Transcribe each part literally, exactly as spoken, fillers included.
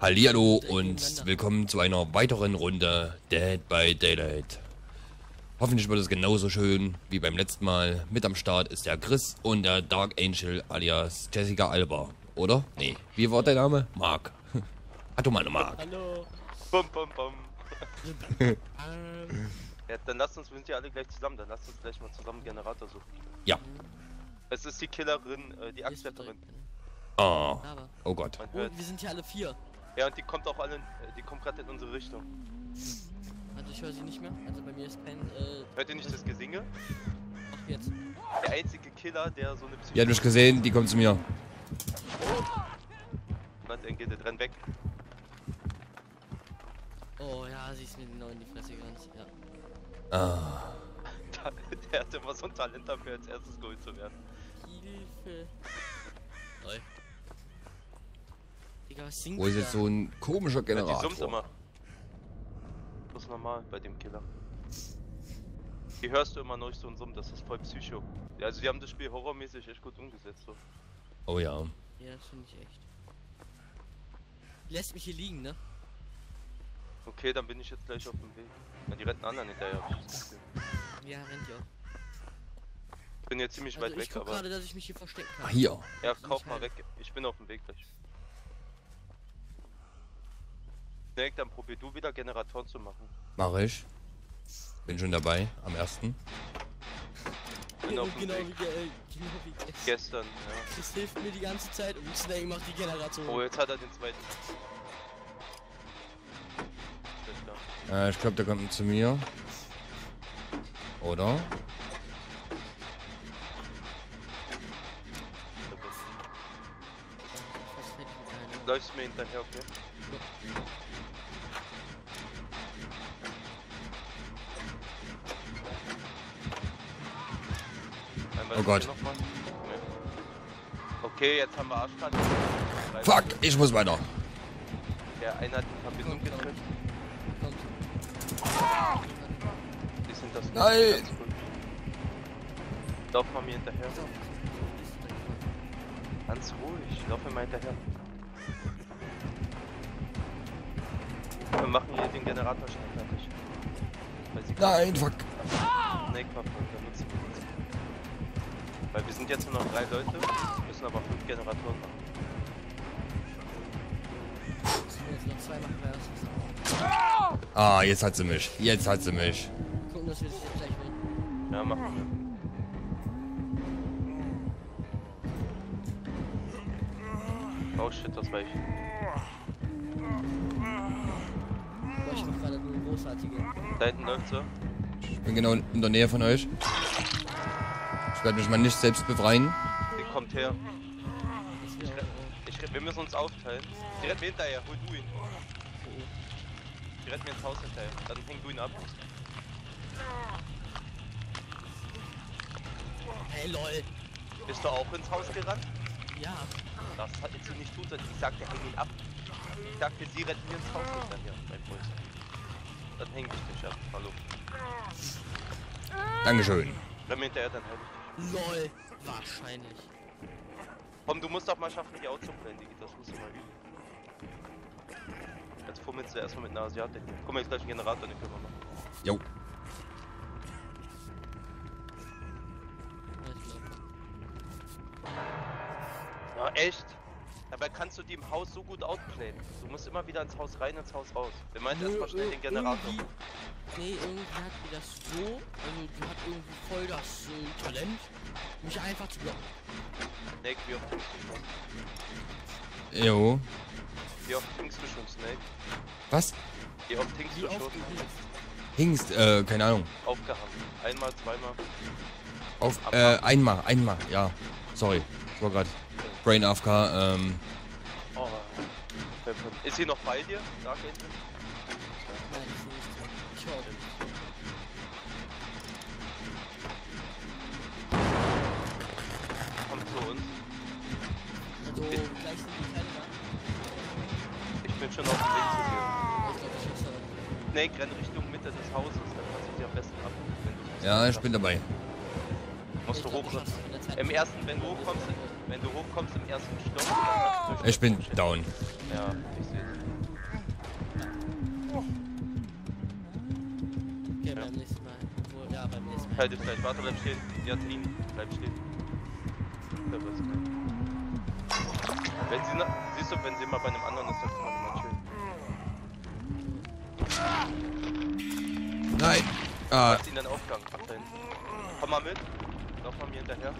Hallihallo und willkommen zu einer weiteren Runde Dead by Daylight. Hoffentlich wird es genauso schön wie beim letzten Mal. Mit am Start ist der Chris und der Dark Angel alias Jessica Alba, oder? Nee, wie war dein Name? Mark. Atomane Mark. Hallo. Bum, bum, bum. Ja, dann lasst uns, wir sind ja alle gleich zusammen, dann lasst uns gleich mal zusammen Generator suchen. Ja. Es ist die Killerin, äh, die Axtwärterin. Oh, oh Gott. Und wir sind ja alle vier. Ja, und die kommt auch alle, die kommt gerade in unsere Richtung. Also ich höre sie nicht mehr, also bei mir ist kein, äh... Hört ihr nicht das Gesinge? Ach, jetzt. Der einzige Killer, der so eine Psycho... Ihr habt mich gesehen, die kommt zu mir. Was, dann geht der dran weg. Oh ja, sie ist mir genau in die Fresse gerannt, ja. Ah. Der hatte immer so ein Talent dafür, als erstes geholt zu werden. Hilfe. Lol. Digga, was singt Wo ist da? Jetzt so ein komischer Generator? Ja, die summt immer. Das ist normal bei dem Killer. Die hörst du immer noch so ein Summ, das ist voll Psycho. Ja, also die haben das Spiel horrormäßig echt gut umgesetzt. So. Oh ja. Ja, das finde ich echt. Lässt mich hier liegen, ne? Okay, dann bin ich jetzt gleich auf dem Weg. Ja, die retten anderen hinterher. Ja, rennt ja. Ich bin jetzt ziemlich also weit ich weg, guck aber... gerade, dass ich mich hier verstecken kann. Ah, hier. Ja, also kauf mal heil. Weg. Ich bin auf dem Weg gleich. Snake, dann probier du wieder Generatoren zu machen. Mach ich. Bin schon dabei, am ersten. Bin ja, auf dem genau, Weg. Wie, äh, genau wie gestern, ja. Das hilft mir die ganze Zeit und Snake macht die Generatoren. Oh, jetzt hat er den zweiten. Äh, ich glaube, der kommt zu mir. Oder? Du läufst mir hinterher, okay? Oh Gott. Okay, jetzt haben wir Arschkarte. Fuck, ich muss weiter. Der eine hat die Verbindung getrifft. Die sind das Nein! Lauf mal mir hinterher. Ganz ruhig, lauf mir mal hinterher. Wir machen hier den Generator schnell fertig. Nein, fuck! Nee, fuck, dann nutzen wir das. Weil wir sind jetzt nur noch drei Leute, müssen aber fünf Generatoren machen. Ah, jetzt hat sie mich. Jetzt hat sie mich. Gucken, dass wir das jetzt gleich machen. Ja, machen wir. Oh shit, das war ich. Boah, ich mach gerade nur großartige. Da hinten läuft's so. Ich bin genau in der Nähe von euch. Ich werde mich mal nicht selbst befreien. Die kommt her. Ich, ich, wir müssen uns aufteilen. Die rennt mir hinterher, hol du ihn. Die rennt mir ins Haus hinterher, dann häng du ihn ab. Hey lol. Bist du auch ins Haus gerannt? Ja. Das hat jetzt nicht tut, ich sagte, häng ihn ab. Ich dachte, sie rennt mir ins Haus hinterher, mein Freund. Dann häng ich dich ab, hallo. Dankeschön. Renn mir hinterher, dann häng ich dich. Lol, wahrscheinlich. Komm, du musst doch mal schaffen, die auszublenden, Digi, das musst du mal üben. Jetzt fummelst du erstmal mit einer Asiatin. Guck mal, jetzt gleich einen Generator in die Firma machen. Jo. Ja, echt? Dabei kannst du die im Haus so gut outplayen. Du musst immer wieder ins Haus rein, ins Haus raus. Wir meinen erstmal schnell den Generator. Irgendwie, nee, irgendwie hat die das so, also die hat irgendwie voll das äh, Talent, mich einfach zu blocken. Nee, wie oft bist du schon? Jo. Wie oft hingst du schon, Snake? Was? Wie oft hingst Wie du schon? Hingst, äh, keine Ahnung. Aufgehabt. Einmal, zweimal. Auf, Ab äh, einmal, einmal, ja. Sorry, ich war gerade Brain A F K, ähm. Oh. Ist sie noch bei dir? Dark Angel? Nein, ich bin nicht. Ich Kommt zu uns. Also, gleich sind die Teile da. Ich bin schon auf dem Weg zu dir. Snake, renn Richtung Mitte des Hauses, dann kannst du sie am besten ab. Ja, ich bin dabei. Musst du hochkommst. Im ersten, wenn du hochkommst, wenn du hochkommst im ersten Stock. Ich bin down. Ja, ich sehe. Halt jetzt gleich, warte, bleib stehen. Ja, Trin, bleib stehen. Wenn sie, siehst du, wenn sie mal bei einem anderen ist, dann kann man immer chillen. Nein! Ah! Lass ihn dann aufgang, ab da hinten. Komm mal mit, lauf mal mir hinterher.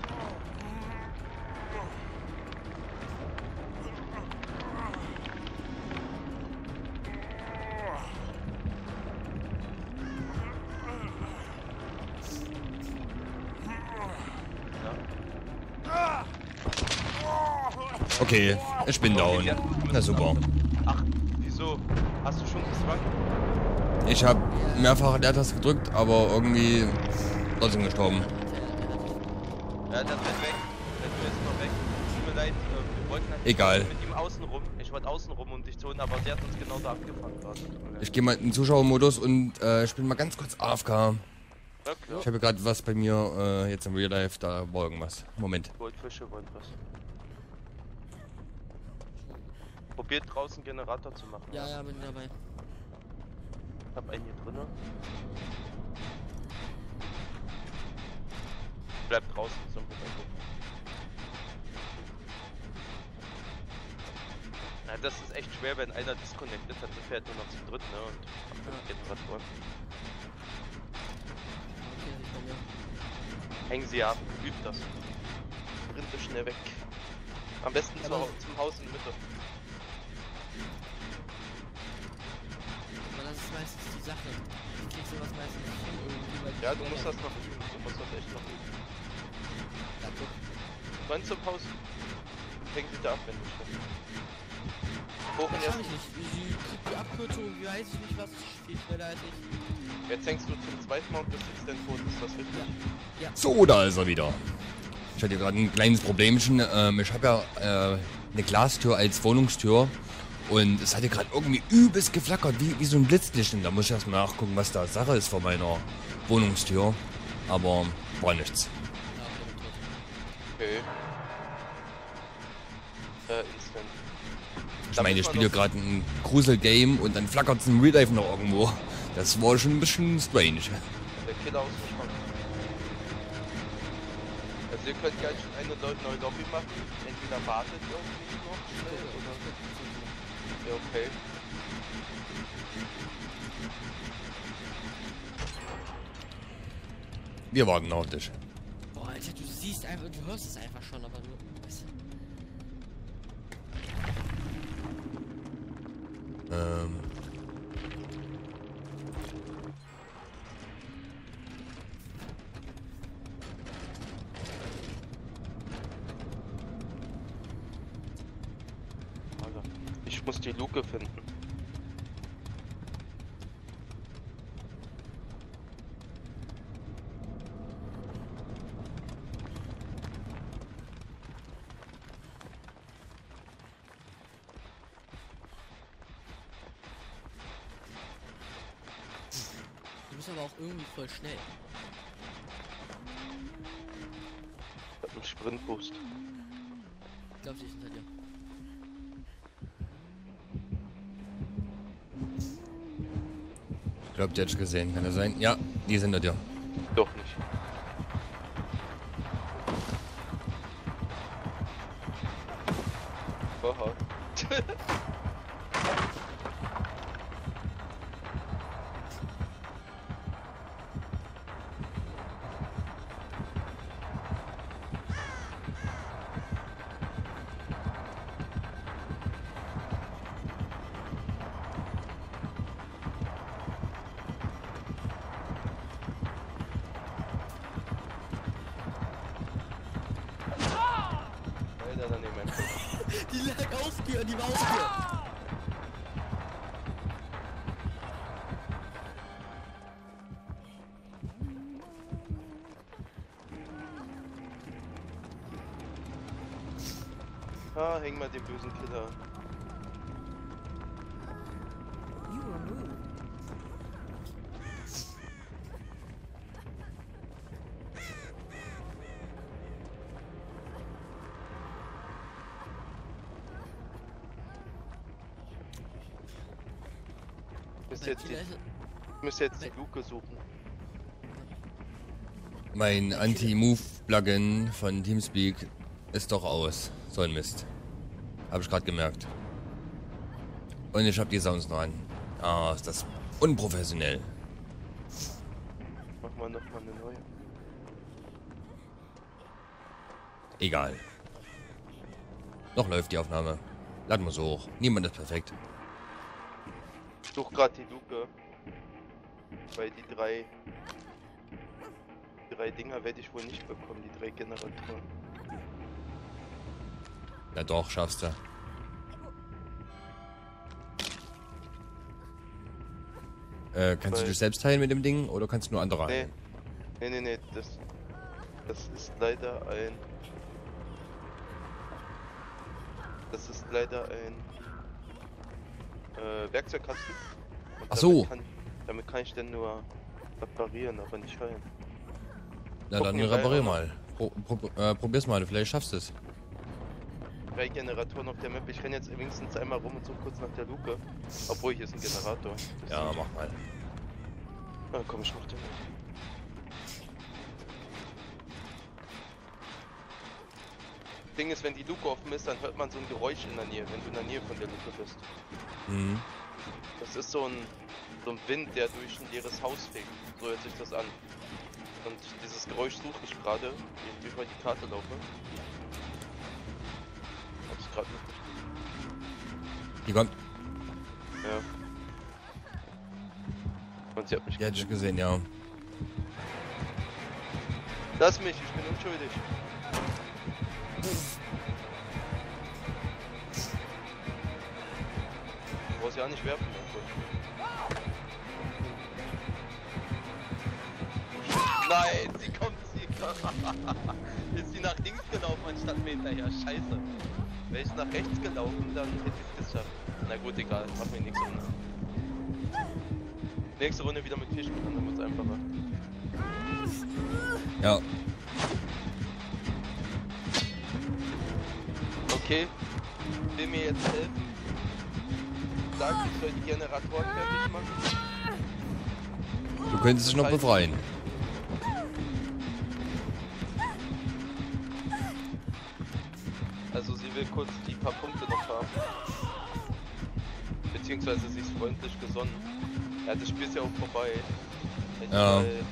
Okay, ich bin down. Na super. Ach, wieso? Hast du schon geswiped? Ich habe mehrfach in der Taste gedrückt, aber irgendwie trotzdem gestorben. Ja, das wird weg. Das wird jetzt noch weg. Tut mir leid, wir wollten halt egal. Mit ihm außen rum. Ich wollte außen rum, um dich zu holen, aber der hat uns genau da abgefangen. Ich gehe mal in den Zuschauermodus und äh, ich bin mal ganz kurz A F K. Ich habe gerade was bei mir äh, jetzt im Real Life, da war irgendwas. Moment. Wollt Fische, wollt was. Probiert draußen Generator zu machen. Ja, ja, bin dabei. Ich hab einen hier drin. Bleib draußen, so ein bisschen. Na, das ist echt schwer, wenn einer disconnected hat, der fährt nur noch zum dritten, ne? Und dann geht was vor. Hängen sie ab, übt das. Sprinte schnell weg. Am besten zu, zum Haus in der Mitte. Aber das ist meistens die Sache. Ich krieg sowas meistens nicht hin, irgendwie, weil ja, du musst das noch üben. Du musst das echt noch üben. Danke. Wann zum Haus? Hängen sie da ab, wenn du stimmst. Hoch in der Mitte. Sie kriegt die Abkürzung, wie weiß ich nicht, was viel schneller als ich. Jetzt hängst du zum zweiten Mal und bist jetzt dein Tod. Ist das richtig? Ja. Ja. So, da ist er wieder. Ich hatte gerade ein kleines Problemchen. Ähm, ich habe ja äh, eine Glastür als Wohnungstür und es hatte gerade irgendwie übelst geflackert, wie, wie so ein Blitzlicht. Und da muss ich erstmal nachgucken, was da Sache ist vor meiner Wohnungstür. Aber war nichts. Okay. Äh, instant. Ich meine, ich spiele gerade ein Grusel-Game und dann flackert es ein Real Life noch irgendwo. Das war schon ein bisschen strange. Der Killer aus dem Schrank. Ihr könnt gleich schon eine neue Lobby machen, entweder wartet irgendwie noch schnell oder... Ja, okay. Wir warten auf dich. Boah, Alter, du siehst einfach, du hörst es einfach schon, aber nur ein bisschen. Ähm... Ich muss die Luke finden. Du bist aber auch irgendwie voll schnell. Ich hab einen Sprintboost. Ich glaub, die ist hinter dir. Ich glaube, die hat ich gesehen, kann das sein? Ja, die sind da, ja. Doch nicht. Oha. Die lag auf dir, die war auf dir. Ah, häng mal den bösen Killer. Ich müsste jetzt die Luke suchen. Mein Anti-Move-Plugin von TeamSpeak ist doch aus. So ein Mist. Habe ich gerade gemerkt. Und ich habe die Sounds noch an. Ah, ist das unprofessionell. Mach mal nochmal eine neue. Egal. Noch läuft die Aufnahme. Laden wir so hoch. Niemand ist perfekt. Ich suche gerade die Luke. Weil die drei... Die drei Dinger werde ich wohl nicht bekommen, die drei Generatoren. Ja doch, schaffst du. Äh, kannst Weil du dich selbst heilen mit dem Ding oder kannst du nur andere heilen? Nee, nee, nee, nee. Das, das ist leider ein... Das ist leider ein... Äh, Werkzeugkasten. Ach so. Damit kann, damit kann ich dann nur reparieren, aber nicht heilen. Na Gucken dann reparier mal. Pro, pro, äh, probier's mal, vielleicht schaffst du es. Drei Generatoren auf der Map. Ich renn jetzt wenigstens einmal rum und so kurz nach der Luke. Obwohl, hier ist ein Generator. Das ja, mach mal. Na komm, ich mach den. Das Ding ist, wenn die Luke offen ist, dann hört man so ein Geräusch in der Nähe, wenn du in der Nähe von der Luke bist. Mhm. Das ist so ein, so ein Wind, der durch ein leeres Haus fegt. So hört sich das an. Und dieses Geräusch suche ich gerade, wie ich über die Karte laufe. Hab's gerade nicht. Die kommt. Ja. Und sie hat mich gesehen. Die hätte ich gesehen, ja. Lass mich, ich bin unschuldig. Du brauchst ja nicht werfen, Mann. Nein, sie kommt, sie kommt. Ist sie nach links gelaufen anstatt mir hinterher? Scheiße. Wäre ich nach rechts gelaufen, dann hätte ich es geschafft. Na gut, egal, mach mir nichts um. Nächste Runde wieder mit vier Spielern, dann wird's einfacher. Ja. Okay. Will mir jetzt helfen? Sag, ich soll die Generatoren fertig machen. Du könntest dich noch befreien. Also sie will kurz die paar Punkte noch haben. Beziehungsweise sie ist freundlich gesonnen. Ja, das Spiel ist ja auch vorbei. Ich, ja. Äh,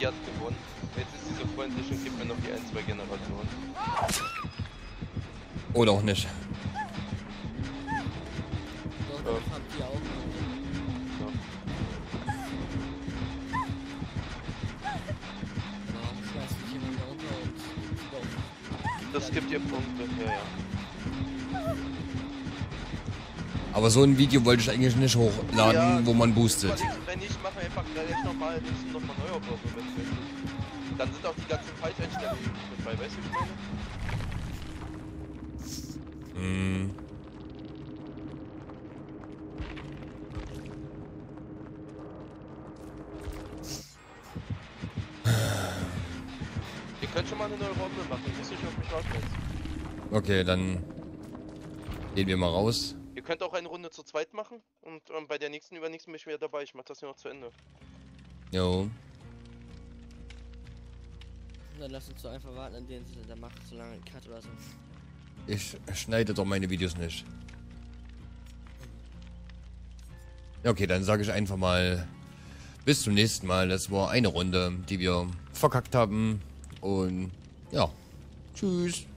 die hat gewonnen. Jetzt ist sie so freundlich und gibt mir noch die ein, zwei Generatoren. Oder auch nicht. So, ja. Die Augen. Das gibt ihr Punkte, ja, ja. Aber so ein Video wollte ich eigentlich nicht hochladen, ja, wo man boostet. Wenn nicht, machen wir einfach gleich nochmal noch mal neu auflaufen, wenn es möglich ist. Dann sind auch die ganzen Falscheinstellungen mit bei, weißt du, ich meine? Hm. Schon mal eine neue Runde machen, muss ich auf mich warten. Okay, dann gehen wir mal raus. Ihr könnt auch eine Runde zu zweit machen und ähm, bei der nächsten, übernächsten bin ich wieder dabei. Ich mach das hier noch zu Ende. Jo. Dann lass uns so einfach warten, an denen sie dann macht, solange ein Cut oder so. Ich schneide doch meine Videos nicht. Okay, dann sage ich einfach mal bis zum nächsten Mal. Das war eine Runde, die wir verkackt haben. Und ja, tschüss.